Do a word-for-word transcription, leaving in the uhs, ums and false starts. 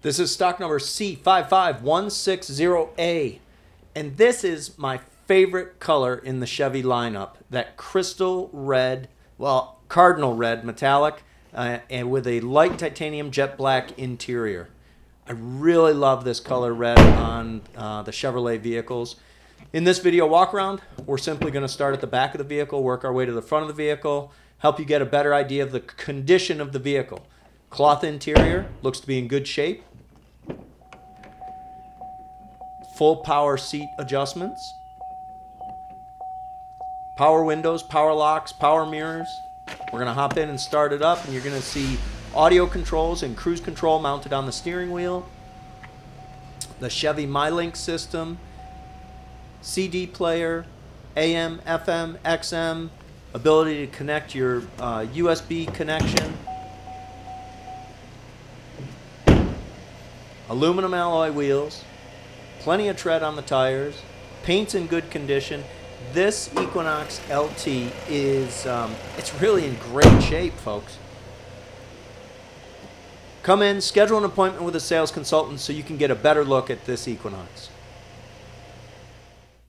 This is stock number C five five one six zero A. And this is my favorite color in the Chevy lineup, that crystal red, well, cardinal red metallic, uh, and with a light titanium jet black interior. I really love this color red on uh, the Chevrolet vehicles. In this video walk around, we're simply going to start at the back of the vehicle, work our way to the front of the vehicle, help you get a better idea of the condition of the vehicle. Cloth interior looks to be in good shape. Full power seat adjustments. Power windows, power locks, power mirrors. We're going to hop in and start it up, and you're going to see audio controls and cruise control mounted on the steering wheel. The Chevy MyLink system. C D player, A M, F M, X M, ability to connect your uh, U S B connection. Aluminum alloy wheels, plenty of tread on the tires, paint's in good condition. This Equinox L T is, um, it's really in great shape, folks. Come in, schedule an appointment with a sales consultant so you can get a better look at this Equinox.